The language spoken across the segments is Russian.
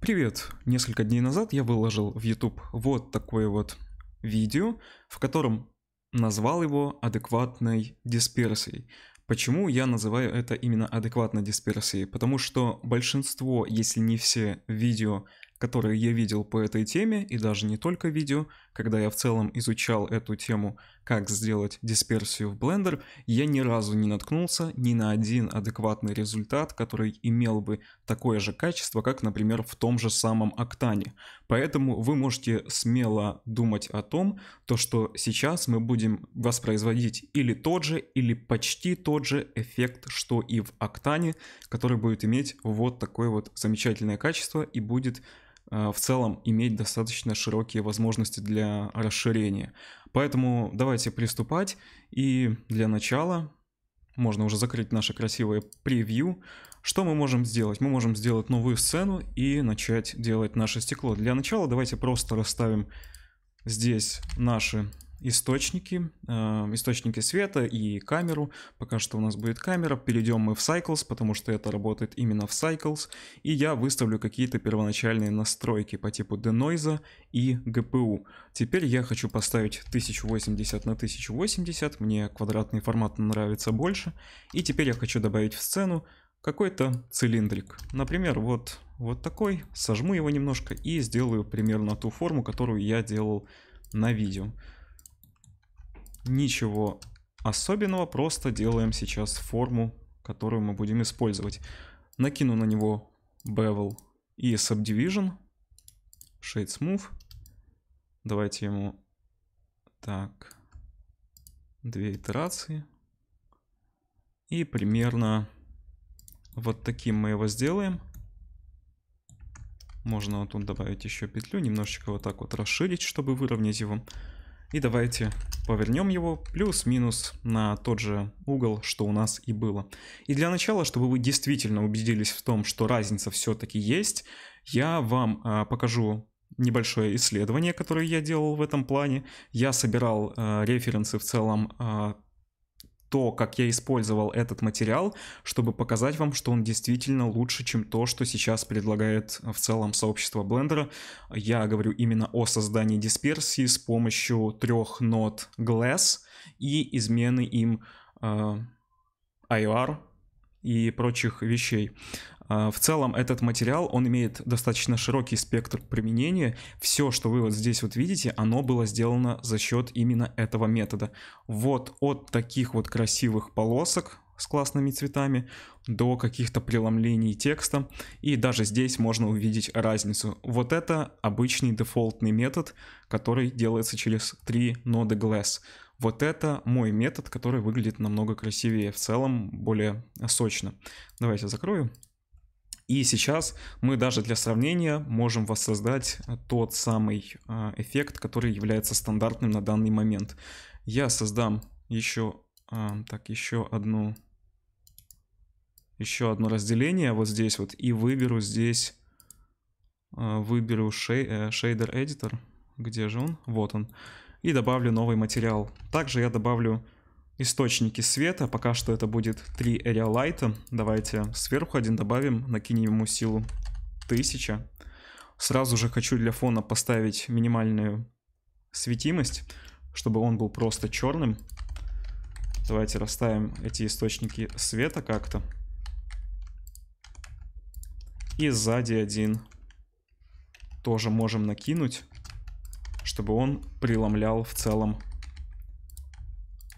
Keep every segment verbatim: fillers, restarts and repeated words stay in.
Привет! Несколько дней назад я выложил в YouTube вот такое вот видео, в котором назвал его адекватной дисперсией. Почему я называю это именно адекватной дисперсией? Потому что большинство, если не все видео, которые я видел по этой теме, и даже не только видео, когда я в целом изучал эту тему, как сделать дисперсию в Blender, я ни разу не наткнулся ни на один адекватный результат, который имел бы такое же качество, как, например, в том же самом Octane. Поэтому вы можете смело думать о том, то, что сейчас мы будем воспроизводить или тот же, или почти тот же эффект, что и в Octane, который будет иметь вот такое вот замечательное качество и будет в целом иметь достаточно широкие возможности для расширения. Поэтому давайте приступать. И для начала можно уже закрыть наше красивое превью. Что мы можем сделать? Мы можем сделать новую сцену и начать делать наше стекло. Для начала давайте просто расставим здесь наши источники, э, источники света и камеру. Пока что у нас будет камера. Перейдем мы в Cycles, потому что это работает именно в Cycles. И я выставлю какие-то первоначальные настройки по типу Denoise и джи пи ю. Теперь я хочу поставить тысяча восемьдесят на тысяча восемьдесят. Мне квадратный формат нравится больше. И теперь я хочу добавить в сцену какой-то цилиндрик. Например, вот, вот такой. Сожму его немножко и сделаю примерно ту форму, которую я делал на видео. Ничего особенного, просто делаем сейчас форму, которую мы будем использовать. Накину на него Bevel и Subdivision, Shade Smooth. Давайте ему так две итерации. И примерно вот таким мы его сделаем. Можно вот тут добавить еще петлю, немножечко вот так вот расширить, чтобы выровнять его. И давайте повернем его плюс-минус на тот же угол, что у нас и было. И для начала, чтобы вы действительно убедились в том, что разница все-таки есть, я вам э, покажу небольшое исследование, которое я делал в этом плане. Я собирал э, референсы в целом, э, то, как я использовал этот материал, чтобы показать вам, что он действительно лучше, чем то, что сейчас предлагает в целом сообщество Blender. Я говорю именно о создании дисперсии с помощью трех нот Glass и измены им э, ай о ар и прочих вещей. В целом этот материал, он имеет достаточно широкий спектр применения. Все, что вы вот здесь вот видите, оно было сделано за счет именно этого метода. Вот от таких вот красивых полосок с классными цветами до каких-то преломлений текста. И даже здесь можно увидеть разницу. Вот это обычный дефолтный метод, который делается через три ноды Glass. Вот это мой метод, который выглядит намного красивее, в целом более сочно. Давайте я закрою. И сейчас мы даже для сравнения можем воссоздать тот самый эффект, который является стандартным на данный момент. Я создам еще, так, еще одну, еще одно разделение вот здесь вот и выберу здесь, выберу Shader Editor, где же он? Вот он. И добавлю новый материал. Также я добавлю источники света, пока что это будет три Area Light. Давайте сверху один добавим, накинем ему силу тысяча. Сразу же хочу для фона поставить минимальную светимость, чтобы он был просто черным. Давайте расставим эти источники света как-то. И сзади один тоже можем накинуть, чтобы он преломлял в целом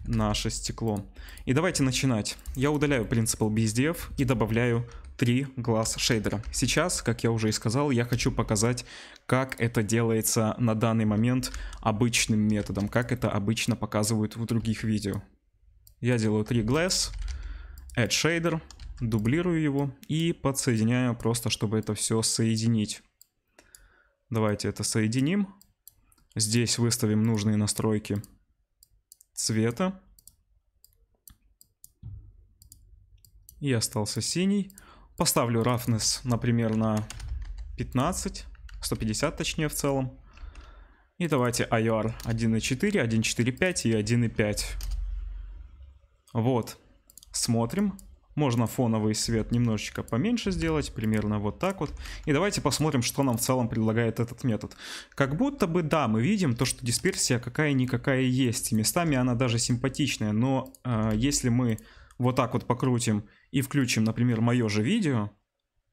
наше стекло. И давайте начинать. Я удаляю Principal би эс ди эф и добавляю три Glass Shader. Сейчас, как я уже и сказал, я хочу показать, как это делается на данный момент обычным методом, как это обычно показывают в других видео. Я делаю три Glass, Add Shader, дублирую его и подсоединяю просто, чтобы это все соединить. Давайте это соединим. Здесь выставим нужные настройки цвета, и остался синий. Поставлю Roughness, например, на пятнадцать, сто пятьдесят точнее в целом. И давайте ай о ар один и четыре, один и четыре пять и один и пять. Вот, смотрим. Можно фоновый свет немножечко поменьше сделать, примерно вот так вот. И давайте посмотрим, что нам в целом предлагает этот метод. Как будто бы, да, мы видим то, что дисперсия какая-никакая есть. Местами она даже симпатичная, но э, если мы вот так вот покрутим и включим, например, мое же видео,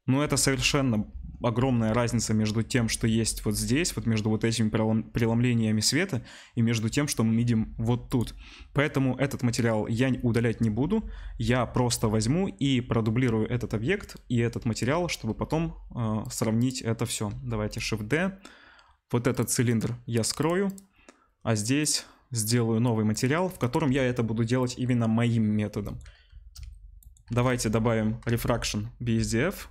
ну это совершенно огромная разница между тем, что есть вот здесь, вот между вот этими преломлениями света, и между тем, что мы видим вот тут. Поэтому этот материал я удалять не буду, я просто возьму и продублирую этот объект и этот материал, чтобы потом э, сравнить это все. Давайте Shift-D, вот этот цилиндр я скрою, а здесь сделаю новый материал, в котором я это буду делать именно моим методом. Давайте добавим Refraction би эс ди эф.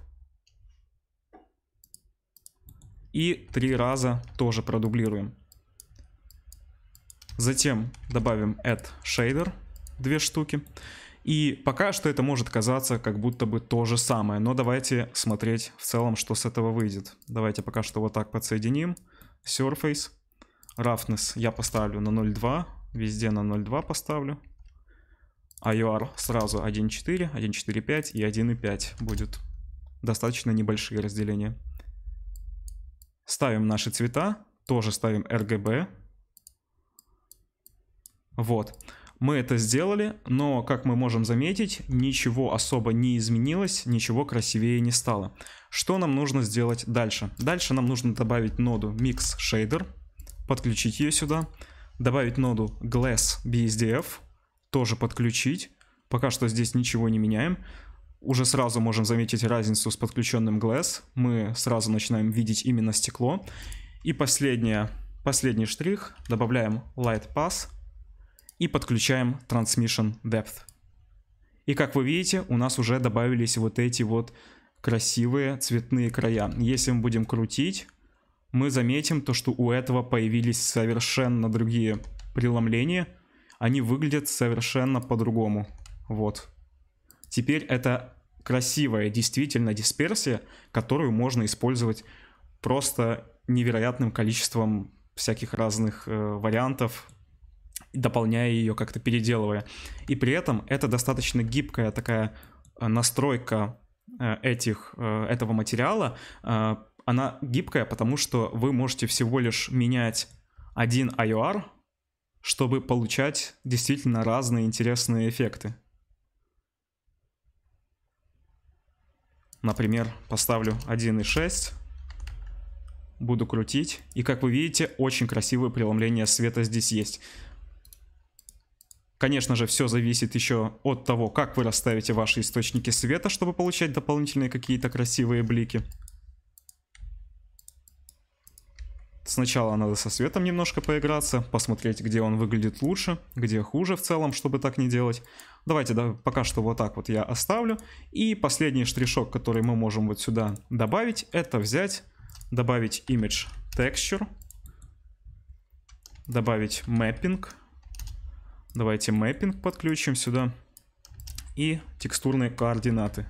И три раза тоже продублируем. Затем добавим Add Shader, две штуки. И пока что это может казаться как будто бы то же самое. Но давайте смотреть в целом, что с этого выйдет. Давайте пока что вот так подсоединим. Surface. Roughness я поставлю на ноль целых две десятых. Везде на ноль целых две десятых поставлю. ай о ар сразу один целых четыре, один целых четыре пять и один целых пять будет. Достаточно небольшие разделения. Ставим наши цвета, тоже ставим эр джи би. Вот, мы это сделали, но, как мы можем заметить, ничего особо не изменилось, ничего красивее не стало. Что нам нужно сделать дальше? Дальше нам нужно добавить ноду Mix Shader, подключить ее сюда, добавить ноду Glass би эс ди эф, тоже подключить. Пока что здесь ничего не меняем. Уже сразу можем заметить разницу с подключенным Glass. Мы сразу начинаем видеть именно стекло. И последнее, последний штрих. Добавляем Light Path и подключаем Transmission Depth. И как вы видите, у нас уже добавились вот эти вот красивые цветные края. Если мы будем крутить, мы заметим то, что у этого появились совершенно другие преломления. Они выглядят совершенно по-другому. Вот. Теперь это красивая, действительно, дисперсия, которую можно использовать просто невероятным количеством всяких разных э, вариантов, дополняя ее, как-то переделывая. И при этом это достаточно гибкая такая настройка э, этих, э, этого материала. Э, она гибкая, потому что вы можете всего лишь менять один ай о ар, чтобы получать действительно разные интересные эффекты. Например, поставлю один целых шесть, буду крутить, и как вы видите, очень красивое преломление света здесь есть. Конечно же, все зависит еще от того, как вы расставите ваши источники света, чтобы получать дополнительные какие-то красивые блики. Сначала надо со светом немножко поиграться, посмотреть, где он выглядит лучше, где хуже в целом, чтобы так не делать. Давайте да, пока что вот так вот я оставлю. И последний штришок, который мы можем вот сюда добавить, это взять, добавить Image Texture, добавить Mapping. Давайте Mapping подключим сюда. И текстурные координаты.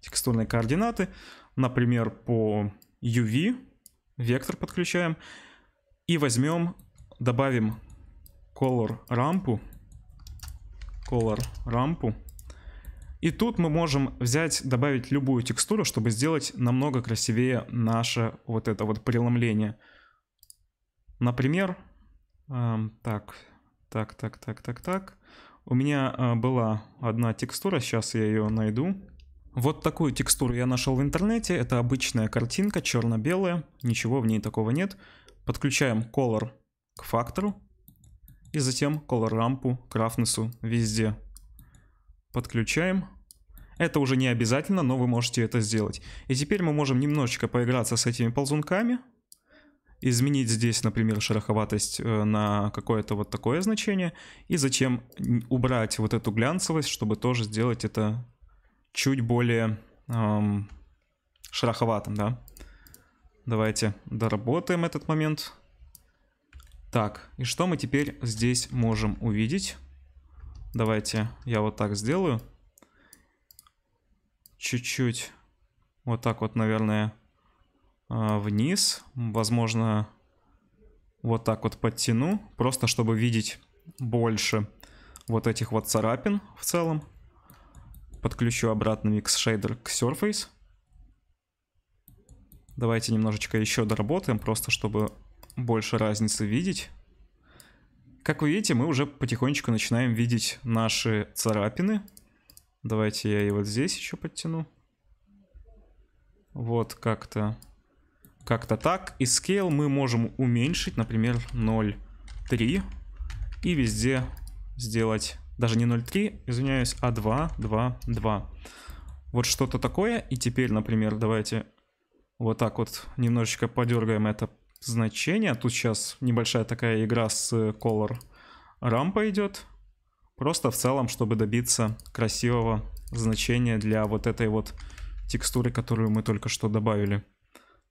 Текстурные координаты, например, по ю ви. Вектор подключаем и возьмем, добавим Color Ramp, Color Ramp. И тут мы можем взять, добавить любую текстуру, чтобы сделать намного красивее наше вот это вот преломление. Например, э, так, так, так, так, так, так. У меня э, была одна текстура, сейчас я ее найду. Вот такую текстуру я нашел в интернете. Это обычная картинка, черно-белая. Ничего в ней такого нет. Подключаем Color к фактору. И затем Color Ramp к Roughness везде. Подключаем. Это уже не обязательно, но вы можете это сделать. И теперь мы можем немножечко поиграться с этими ползунками. Изменить здесь, например, шероховатость на какое-то вот такое значение. И затем убрать вот эту глянцевость, чтобы тоже сделать это чуть более эм, шероховатым, да. Давайте доработаем этот момент. Так, и что мы теперь здесь можем увидеть? Давайте я вот так сделаю. Чуть-чуть вот так вот, наверное, вниз. Возможно, вот так вот подтяну, просто чтобы видеть больше вот этих вот царапин в целом. Подключу обратно Mix Shader к Surface. Давайте немножечко еще доработаем, просто чтобы больше разницы видеть. Как вы видите, мы уже потихонечку начинаем видеть наши царапины. Давайте я и вот здесь еще подтяну. Вот как-то как-то так. И scale мы можем уменьшить, например, ноль целых три десятых. И везде сделать, даже не ноль целых три десятых, извиняюсь, а два, два, два. Вот что-то такое. И теперь, например, давайте вот так вот немножечко подергаем это значение. Тут сейчас небольшая такая игра с Color Ramp идет. Просто в целом, чтобы добиться красивого значения для вот этой вот текстуры, которую мы только что добавили.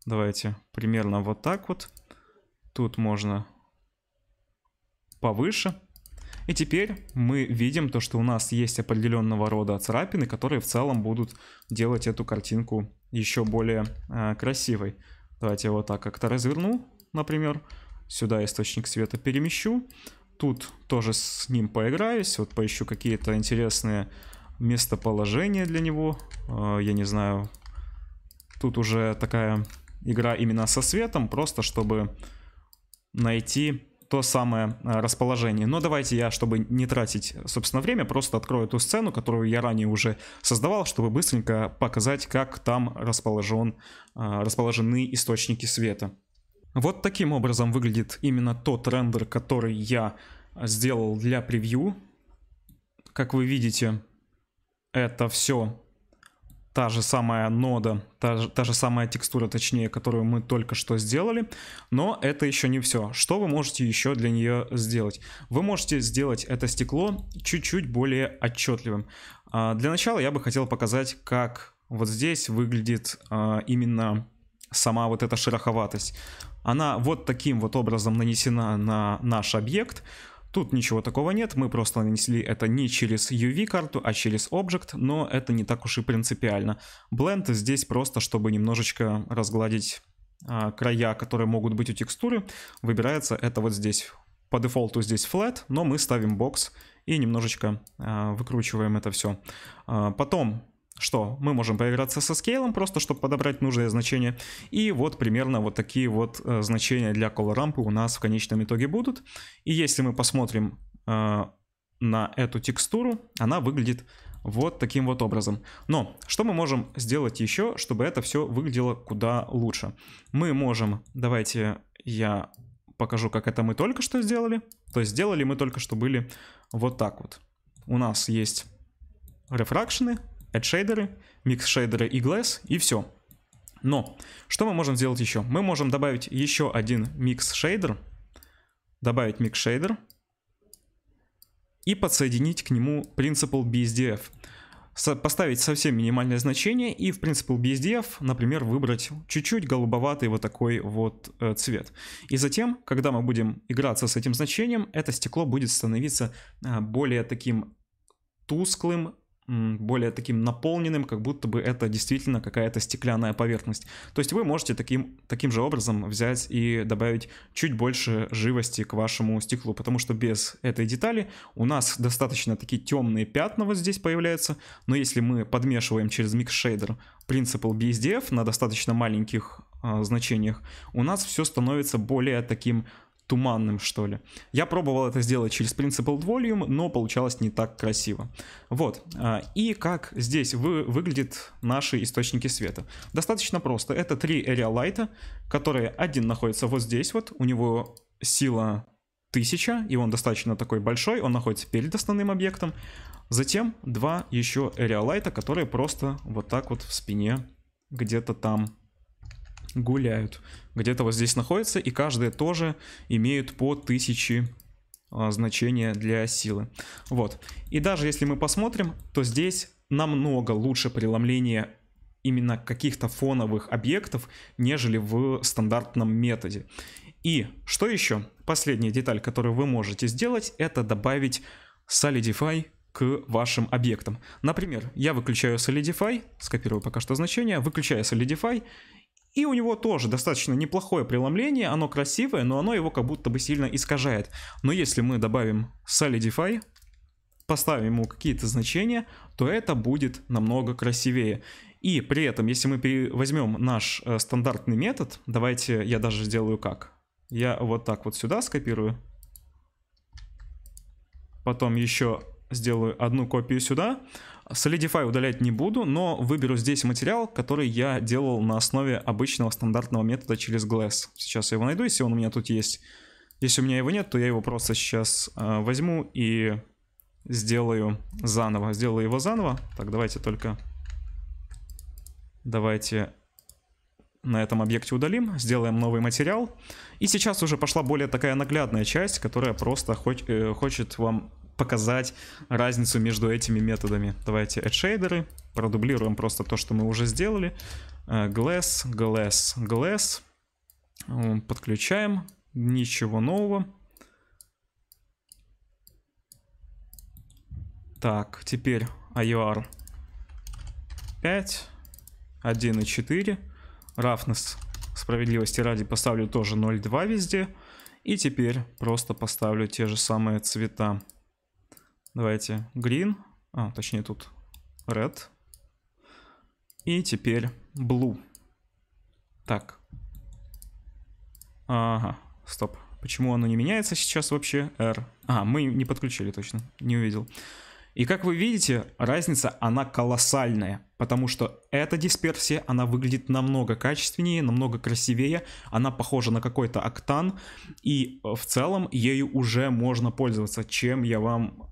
Давайте примерно вот так вот. Тут можно повыше. И теперь мы видим то, что у нас есть определенного рода царапины, которые в целом будут делать эту картинку еще более э, красивой. Давайте я вот так как-то разверну, например. Сюда источник света перемещу. Тут тоже с ним поиграюсь. Вот поищу какие-то интересные местоположения для него. Э, я не знаю. Тут уже такая игра именно со светом, просто чтобы найти то самое расположение. Но давайте я, чтобы не тратить, собственно, время, просто открою ту сцену, которую я ранее уже создавал, чтобы быстренько показать, как там расположен, расположены источники света. Вот таким образом выглядит именно тот рендер, который я сделал для превью. Как вы видите, это все та же самая нода, та же, та же самая текстура, точнее, которую мы только что сделали. Но это еще не все. Что вы можете еще для нее сделать? Вы можете сделать это стекло чуть-чуть более отчетливым. Для начала я бы хотел показать, как вот здесь выглядит именно сама вот эта шероховатость. Она вот таким вот образом нанесена на наш объект. Тут ничего такого нет, мы просто нанесли это не через ю ви-карту, а через Object, но это не так уж и принципиально. Blend здесь просто, чтобы немножечко разгладить а, края, которые могут быть у текстуры, выбирается это вот здесь. По дефолту здесь Flat, но мы ставим Box и немножечко а, выкручиваем это все. А, потом... Что? Мы можем поиграться со скейлом, просто чтобы подобрать нужное значение. И вот примерно вот такие вот э, значения для Color Ramp у нас в конечном итоге будут. И если мы посмотрим э, на эту текстуру, она выглядит вот таким вот образом. Но что мы можем сделать еще, чтобы это все выглядело куда лучше? Мы можем... Давайте я покажу, как это мы только что сделали. То есть сделали мы только что были вот так вот. У нас есть рефракшены, Add Shader, Mix Shader и Glass, и все. Но что мы можем сделать еще? Мы можем добавить еще один Mix Shader, добавить Mix Shader и подсоединить к нему Principal би эс ди эф. Со- поставить совсем минимальное значение и в Principal би эс ди эф, например, выбрать чуть-чуть голубоватый вот такой вот э, цвет. И затем, когда мы будем играться с этим значением, это стекло будет становиться э, более таким тусклым, более таким наполненным, как будто бы это действительно какая-то стеклянная поверхность. То есть вы можете таким, таким же образом взять и добавить чуть больше живости к вашему стеклу, потому что без этой детали у нас достаточно такие темные пятна вот здесь появляются, но если мы подмешиваем через Mix Shader Principle би эс ди эф на достаточно маленьких э, значениях, у нас все становится более таким туманным, что ли. Я пробовал это сделать через Principle Volume, но получалось не так красиво. Вот. И как здесь вы, выглядят наши источники света. Достаточно просто. Это три Aerial Light, которые один находится вот здесь вот. У него сила тысяча, и он достаточно такой большой. Он находится перед основным объектом. Затем два еще Aerial Light, которые просто вот так вот в спине где-то там гуляют, где-то вот здесь находятся, и каждая тоже имеют по тысяче а, значения для силы. Вот. И даже если мы посмотрим, то здесь намного лучше преломление именно каких-то фоновых объектов, нежели в стандартном методе. И что еще? Последняя деталь, которую вы можете сделать, это добавить Solidify к вашим объектам. Например, я выключаю Solidify, скопирую пока что значение, выключаю Solidify. И у него тоже достаточно неплохое преломление, оно красивое, но оно его как будто бы сильно искажает. Но если мы добавим Solidify, поставим ему какие-то значения, то это будет намного красивее. И при этом, если мы возьмем наш э, стандартный метод, давайте я даже сделаю как. Я вот так вот сюда скопирую. Потом еще сделаю одну копию сюда. Solidify удалять не буду, но выберу здесь материал, который я делал на основе обычного стандартного метода через Glass. Сейчас я его найду, если он у меня тут есть. Если у меня его нет, то я его просто сейчас э, возьму и сделаю заново. Сделаю его заново. Так, давайте только... Давайте на этом объекте удалим, сделаем новый материал. И сейчас уже пошла более такая наглядная часть, которая просто хоч, э, хочет вам показать разницу между этими методами. Давайте Add Shader, продублируем просто то, что мы уже сделали. Glass, Glass, Glass. Подключаем, ничего нового. Так, теперь ай о ар пять. один и четыре. Roughness, справедливости ради, поставлю тоже ноль и два везде. И теперь просто поставлю те же самые цвета. Давайте green, а точнее тут red. И теперь blue. Так. Ага, стоп. Почему оно не меняется сейчас вообще? R. А, мы не подключили точно, не увидел. И как вы видите, разница, она колоссальная, потому что эта дисперсия, она выглядит намного качественнее, намного красивее, она похожа на какой-то Octane, и в целом ею уже можно пользоваться, чем я вам,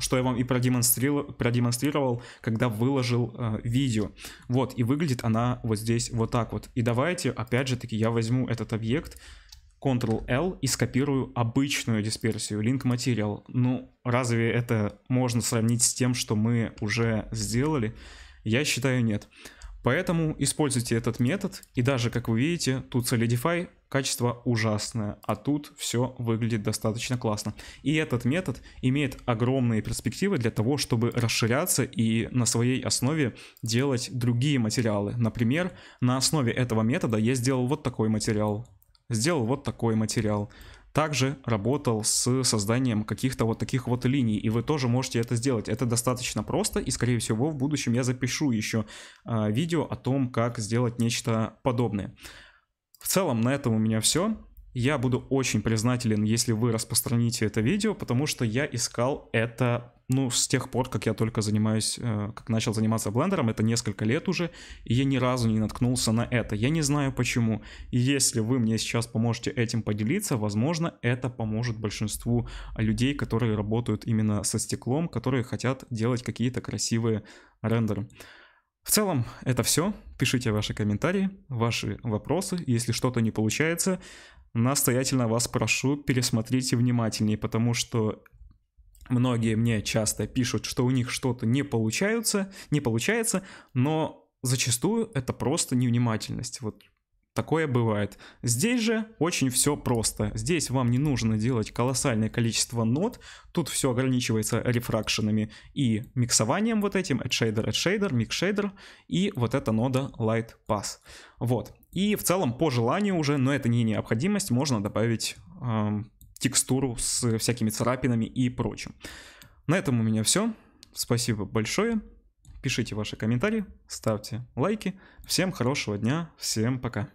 что я вам и продемонстрировал, продемонстрировал, когда выложил видео. Вот, и выглядит она вот здесь вот так вот. И давайте, опять же таки, я возьму этот объект, контрол эл и скопирую обычную дисперсию, Link Material. Ну, разве это можно сравнить с тем, что мы уже сделали? Я считаю, нет. Поэтому используйте этот метод. И даже, как вы видите, тут Solidify, качество ужасное, а тут все выглядит достаточно классно. И этот метод имеет огромные перспективы для того, чтобы расширяться и на своей основе делать другие материалы. Например, на основе этого метода я сделал вот такой материал. Сделал вот такой материал. Также работал с созданием каких-то вот таких вот линий. И вы тоже можете это сделать. Это достаточно просто. И, скорее всего, в будущем я запишу еще э, видео о том, как сделать нечто подобное. В целом, на этом у меня все. Я буду очень признателен, если вы распространите это видео, потому что я искал это... Ну, с тех пор, как я только занимаюсь, как начал заниматься блендером, это несколько лет уже, и я ни разу не наткнулся на это. Я не знаю почему. И если вы мне сейчас поможете этим поделиться, возможно, это поможет большинству людей, которые работают именно со стеклом, которые хотят делать какие-то красивые рендеры. В целом, это все. Пишите ваши комментарии, ваши вопросы. Если что-то не получается, настоятельно вас прошу, пересмотрите внимательнее, потому что... Многие мне часто пишут, что у них что-то не получается, не получается, но зачастую это просто невнимательность. Вот такое бывает. Здесь же очень все просто. Здесь вам не нужно делать колоссальное количество нот. Тут все ограничивается рефракшенами и миксованием вот этим. Add Shader, Add Shader, Mix Shader и вот эта нода Light Path. Вот. И в целом по желанию уже, но это не необходимость, можно добавить... Эм, текстуру с всякими царапинами и прочим. На этом у меня все. Спасибо большое. Пишите ваши комментарии, ставьте лайки. Всем хорошего дня, всем пока.